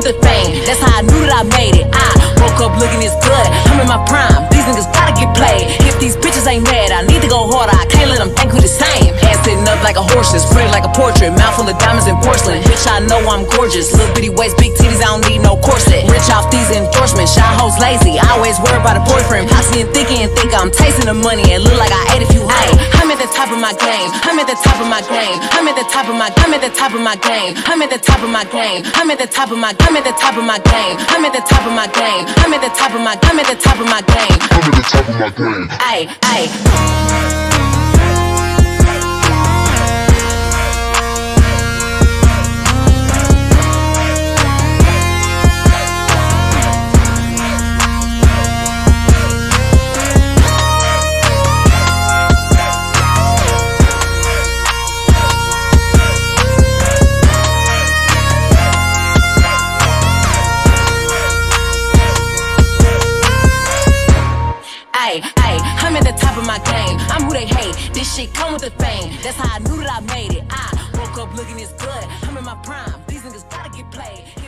knew the thing, that's how I knew that I made it. I woke up looking as good, I'm in my prime, these niggas gotta get played. If these bitches ain't mad, I need to go harder, I can't let them think we the same. Head sitting up like a horse's, pretty like a portrait, mouth full of diamonds and porcelain. Bitch, I know I'm gorgeous, little bitty waist, big titties, I don't need no corset. Rich off these endorsements, shy hoes lazy, I always worry about a boyfriend. I see him thinking and think I'm tasting the money, and look like I ate a few hay. I'm at the top of my game, I'm at the top of my game, I'm at the top of my, I'm at the top of my game, I'm at the top of my game, I'm at the top of my, I'm at the top of my game, I'm at the top of my game, I'm at the top of my, I'm at the top of my game, I'm at the top of my game. Ay, ay. I'm at the top of my game, I'm who they hate, this shit come with the fame, that's how I knew that I made it. I woke up looking as good, I'm in my prime, these niggas gotta get played.